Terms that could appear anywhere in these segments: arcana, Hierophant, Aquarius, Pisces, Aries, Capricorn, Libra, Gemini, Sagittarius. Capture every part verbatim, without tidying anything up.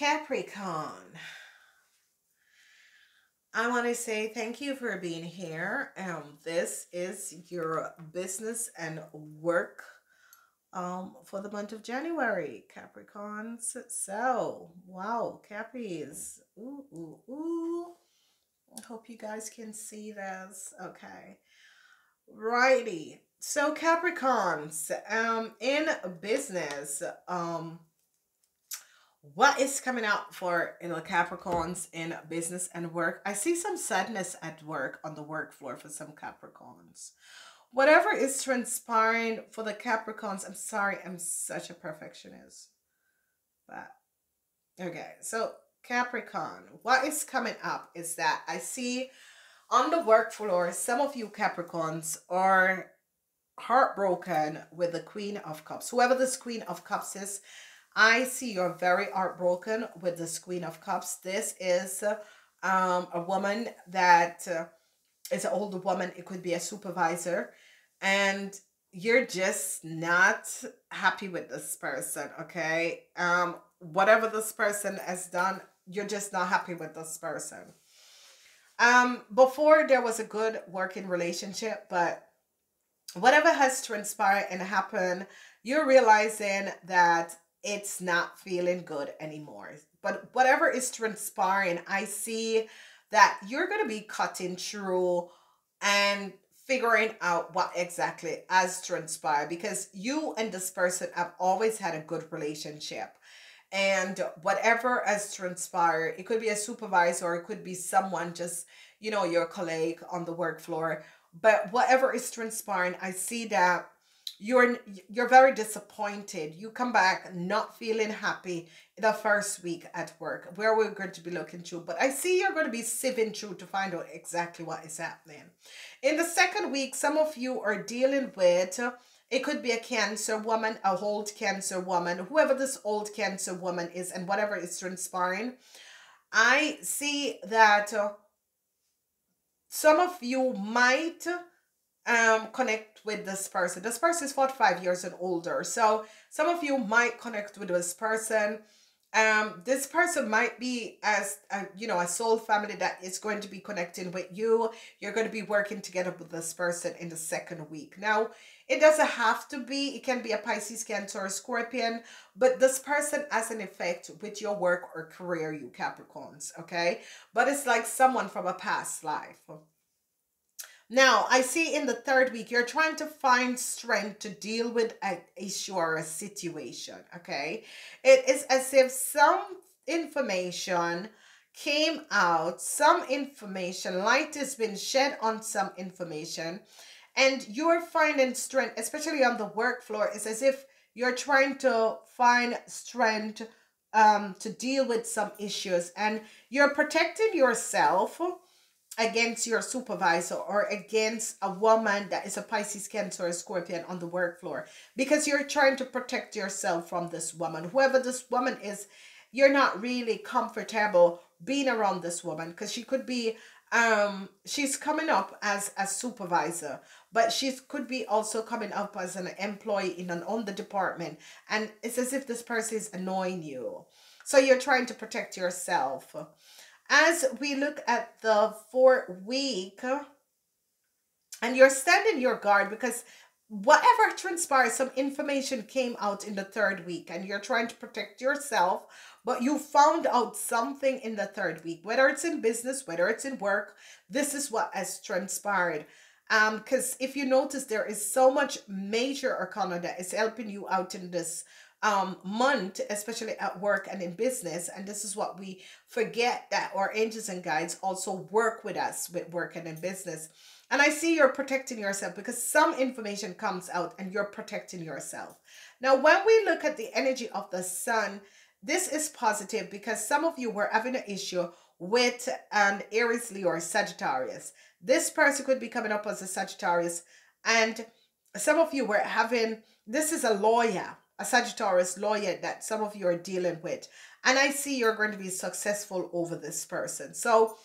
Capricorn, I want to say thank you for being here. Um, this is your business and work um, for the month of January, Capricorns. So, wow, Cappies. Ooh, ooh, ooh. I hope you guys can see this. Okay. Righty. So, Capricorns, um, in business, um, what is coming out for, you know, Capricorns in business and work? I see some sadness at work, on the work floor for some Capricorns. Whatever is transpiring for the Capricorns, I'm sorry, I'm such a perfectionist. But, okay, so Capricorn, what is coming up is that I see on the work floor, some of you Capricorns are heartbroken with the Queen of Cups. Whoever this Queen of Cups is, I see you're very heartbroken with this Queen of Cups. This is um, a woman that uh, is an older woman. It could be a supervisor. And you're just not happy with this person, okay? Um, whatever this person has done, you're just not happy with this person. Um, before, there was a good working relationship, but whatever has transpired and happened, you're realizing that it's not feeling good anymore. But whatever is transpiring, I see that you're going to be cutting through and figuring out what exactly has transpired, because you and this person have always had a good relationship. And whatever has transpired, it could be a supervisor, or it could be someone, just, you know, your colleague on the work floor. But whatever is transpiring, I see that You're, you're very disappointed. You come back not feeling happy the first week at work, where we're going to be looking through. But I see you're going to be sieving through to find out exactly what is happening. In the second week, some of you are dealing with, it could be a Cancer woman, a old Cancer woman, whoever this old Cancer woman is, and whatever is transpiring. I see that uh, some of you might um connect with this person. This person is forty-five years and older, so some of you might connect with this person. Um this person might be as a, you know, a soul family that is going to be connecting with you. You're going to be working together with this person in the second week. Now, it doesn't have to be, it can be a Pisces, Cancer, or Scorpion, but this person has an effect with your work or career, you Capricorns, okay? But it's like someone from a past life. Now, I see in the third week, you're trying to find strength to deal with an issue or a situation, okay? It is as if some information came out, some information, light has been shed on some information, and you're finding strength, especially on the work floor. It's as if you're trying to find strength um, to deal with some issues, and you're protecting yourself against your supervisor or against a woman that is a Pisces, Cancer, or Scorpion on the work floor, because you're trying to protect yourself from this woman. Whoever this woman is, you're not really comfortable being around this woman, because she could be, um, she's coming up as a supervisor, but she could be also coming up as an employee in an on the department, and it's as if this person is annoying you. So you're trying to protect yourself. As we look at the fourth week, and you're standing your guard, because whatever transpires, some information came out in the third week, and you're trying to protect yourself, but you found out something in the third week, whether it's in business, whether it's in work. This is what has transpired. Um, because if you notice, there is so much major arcana that is helping you out in this um month, especially at work and in business. And this is what we forget, that our angels and guides also work with us with work and in business. And I see you're protecting yourself, because some information comes out and you're protecting yourself. Now, when we look at the energy of the sun, this is positive, because some of you were having an issue with an Aries, Leo, or Sagittarius. This person could be coming up as a Sagittarius, and some of you were having, this is a lawyer, a Sagittarius lawyer that some of you are dealing with. And I see you're going to be successful over this person. So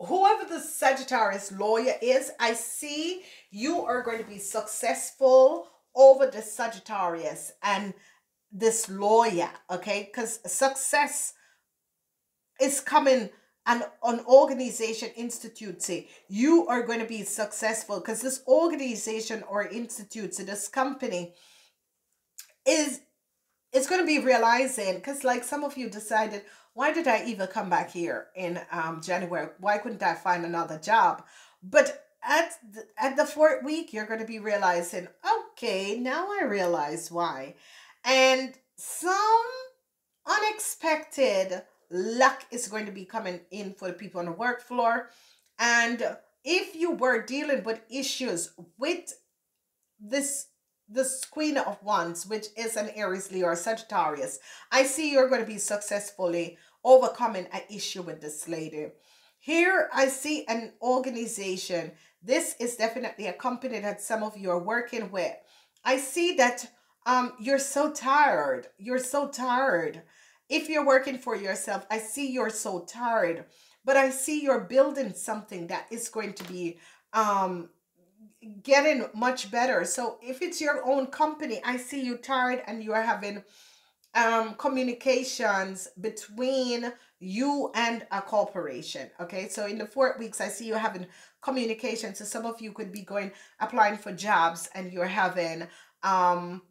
whoever the Sagittarius lawyer is, I see you are going to be successful over the Sagittarius and this lawyer, okay? Because success is coming and an organization institute say you are going to be successful because this organization or institute, so this company is it's going to be realizing, because like some of you decided, why did I even come back here in um, January? Why couldn't I find another job? But at the, at the fourth week, you're going to be realizing, okay, now I realize why. And some unexpected luck is going to be coming in for the people on the work floor. And if you were dealing with issues with this this Queen of Wands, which is an Aries, Leo, or Sagittarius, I see you're going to be successfully overcoming an issue with this lady. Here I see an organization. This is definitely a company that some of you are working with. I see that um, you're so tired. You're so tired. If you're working for yourself, I see you're so tired. But I see you're building something that is going to be um, getting much better. So if it's your own company, I see you tired and you're having um communications between you and a corporation. Okay, so in the four weeks, I see you having communication. So some of you could be going applying for jobs and you're having um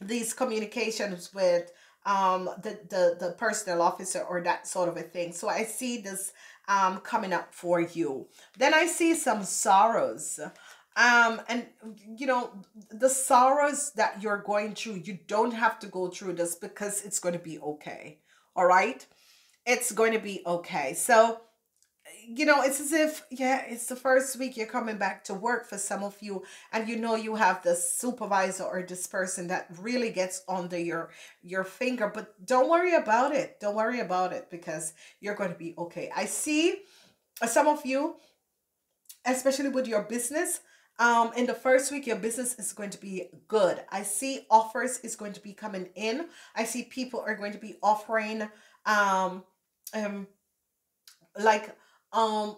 these communications with um the the, the personnel officer or that sort of a thing. So I see this um coming up for you. Then I see some sorrows. Um, and, you know, the sorrows that you're going through, you don't have to go through this because it's going to be okay. All right. It's going to be okay. So, you know, it's as if, yeah, it's the first week you're coming back to work for some of you. And, you know, you have this supervisor or this person that really gets under your, your finger. But don't worry about it. Don't worry about it because you're going to be okay. I see some of you, especially with your business, Um, in the first week, your business is going to be good. I see offers is going to be coming in. I see people are going to be offering, um, um, like, um,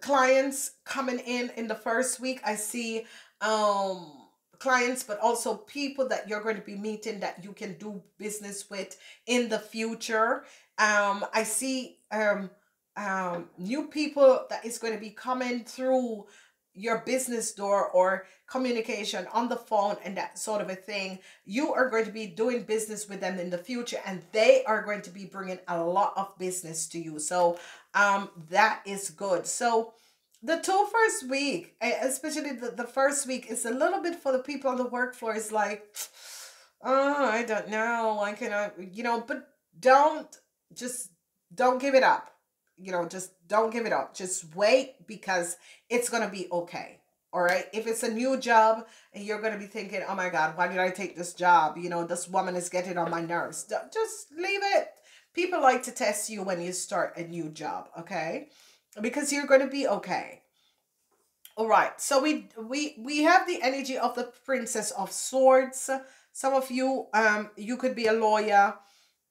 clients coming in in the first week. I see, um, clients, but also people that you're going to be meeting that you can do business with in the future. Um, I see, um, um, new people that is going to be coming through your business door or communication on the phone and that sort of a thing. You are going to be doing business with them in the future and they are going to be bringing a lot of business to you. So um, that is good. So the two first week, especially the, the first week, is a little bit for the people on the work floor. It's like, oh, I don't know. I cannot, you know, but don't, just don't give it up. You know, just don't give it up. Just wait because it's going to be okay. All right. If it's a new job and you're going to be thinking, oh my God, why did I take this job? You know, this woman is getting on my nerves. Just leave it. People like to test you when you start a new job. Okay. Because you're going to be okay. All right. So we, we, we have the energy of the Princess of Swords. Some of you, um, you could be a lawyer.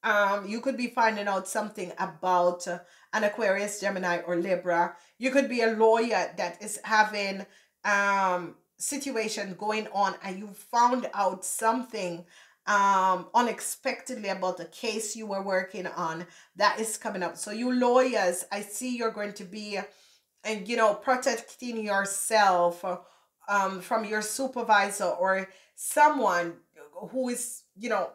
Um, you could be finding out something about uh, an Aquarius, Gemini, or Libra. You could be a lawyer that is having um situation going on and you found out something um unexpectedly about the case you were working on that is coming up. So you lawyers, I see you're going to be, and you know, protecting yourself um from your supervisor or someone who is, you know,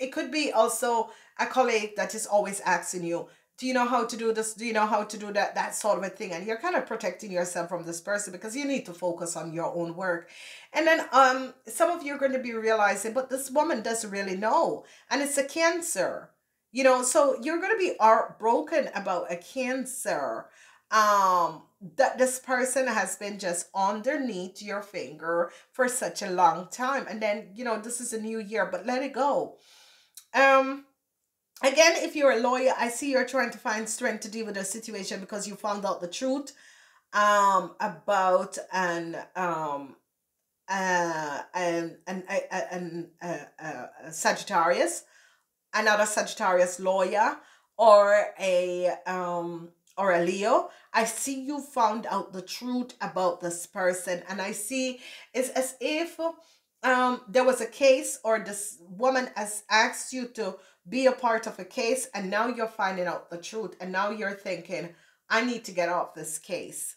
it could be also a colleague that is always asking you, do you know how to do this? Do you know how to do that? That sort of a thing. And you're kind of protecting yourself from this person because you need to focus on your own work. And then um, some of you are going to be realizing, but this woman doesn't really know. And it's a Cancer, you know, so you're going to be heartbroken about a Cancer um, that this person has been just underneath your finger for such a long time. And then, you know, this is a new year, but let it go. Um, again, if you're a lawyer, I see you're trying to find strength to deal with a situation because you found out the truth, um, about an, um, uh, an, an, an, an, a Sagittarius, another Sagittarius lawyer, or a, um, or a Leo. I see you found out the truth about this person. And I see it's as if um, there was a case, or this woman has asked you to be a part of a case, and now you're finding out the truth, and now you're thinking, I need to get off this case.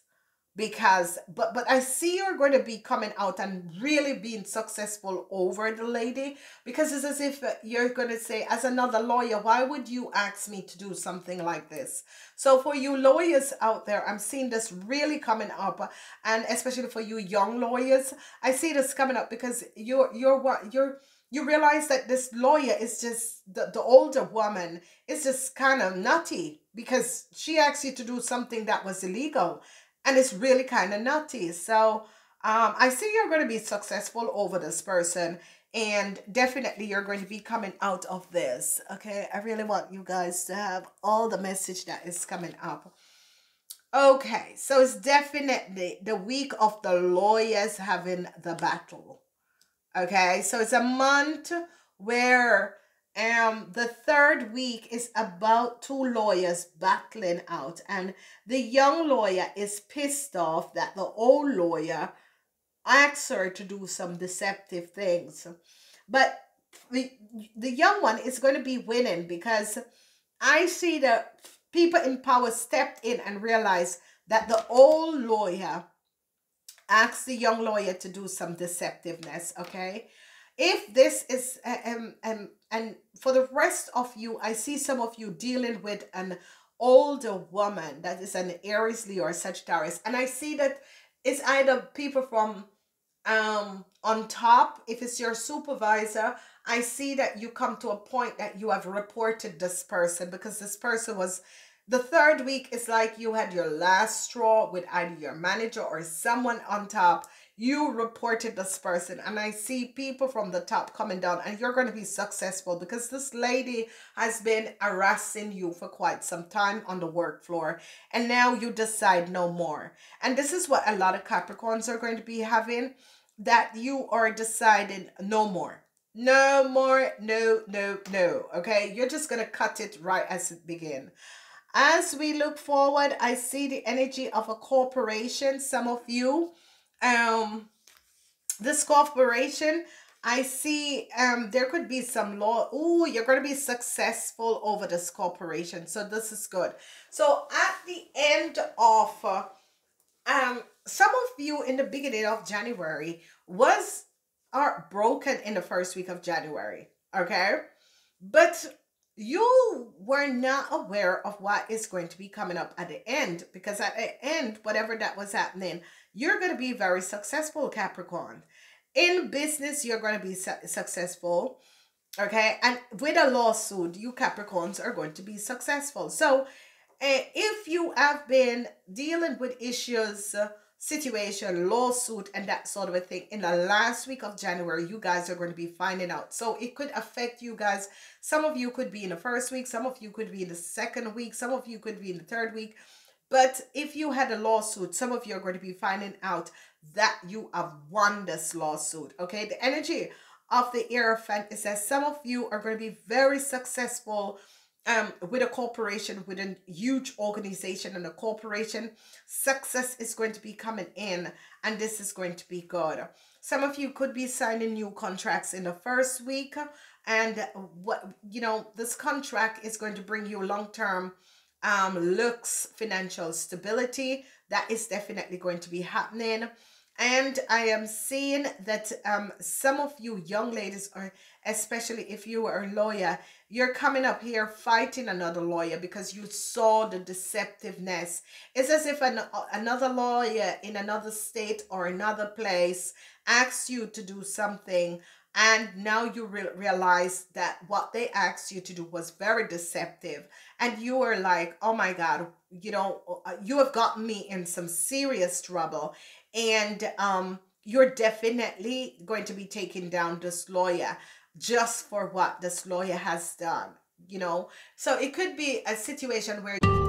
Because, but, but I see you're going to be coming out and really being successful over the lady, because it's as if you're going to say, as another lawyer, why would you ask me to do something like this? So for you lawyers out there, I'm seeing this really coming up, and especially for you young lawyers, I see this coming up because you're, you're what you're, you realize that this lawyer is just, the, the older woman is just kind of nutty, because she asked you to do something that was illegal. And it's really kind of nutty. So um, I see you're going to be successful over this person. And definitely you're going to be coming out of this. Okay. I really want you guys to have all the message that is coming up. Okay. So it's definitely the week of the lawyers having the battle. Okay. So it's a month where Um, the third week is about two lawyers battling out, and the young lawyer is pissed off that the old lawyer asks her to do some deceptive things. But the, the young one is going to be winning, because I see that people in power stepped in and realized that the old lawyer asked the young lawyer to do some deceptiveness, okay? If this is, um, um, and for the rest of you, I see some of you dealing with an older woman that is an Aries, Leo, or Sagittarius. And I see that it's either people from um, on top. If it's your supervisor, I see that you come to a point that you have reported this person, because this person was, the third week is like you had your last straw with either your manager or someone on top. You reported this person, and I see people from the top coming down, and you're going to be successful because this lady has been harassing you for quite some time on the work floor, and now you decide no more. And this is what a lot of Capricorns are going to be having, that you are deciding no more. No more, no, no, no, okay? You're just going to cut it right as it begins. As we look forward, I see the energy of a corporation, some of you. Um, this corporation, I see um, there could be some law. Oh, you're going to be successful over this corporation. So this is good. So at the end of, uh, um, some of you in the beginning of January was, are broken in the first week of January. Okay. But you were not aware of what is going to be coming up at the end, because at the end, whatever that was happening, you're going to be very successful, Capricorn. In business, you're going to be su successful, okay? And with a lawsuit, you Capricorns are going to be successful. So uh, if you have been dealing with issues, uh, situation, lawsuit, and that sort of a thing in the last week of January, you guys are going to be finding out. So it could affect you guys. Some of you could be in the first week, some of you could be in the second week, some of you could be in the third week. But if you had a lawsuit, some of you are going to be finding out that you have won this lawsuit. Okay, the energy of the Hierophant is that some of you are going to be very successful Um, with a corporation, with a huge organization and a corporation. Success is going to be coming in, and this is going to be good. Some of you could be signing new contracts in the first week, and what you know, this contract is going to bring you long-term um, looks, financial stability. That is definitely going to be happening. And I am seeing that um, some of you young ladies are, especially if you are a lawyer, you're coming up here fighting another lawyer because you saw the deceptiveness. It's as if an, another lawyer in another state or another place asks you to do something, and now you re realize that what they asked you to do was very deceptive. And you are like, oh my God, you know, you have gotten me in some serious trouble. And um, you're definitely going to be taking down this lawyer just for what this lawyer has done, you know. So it could be a situation where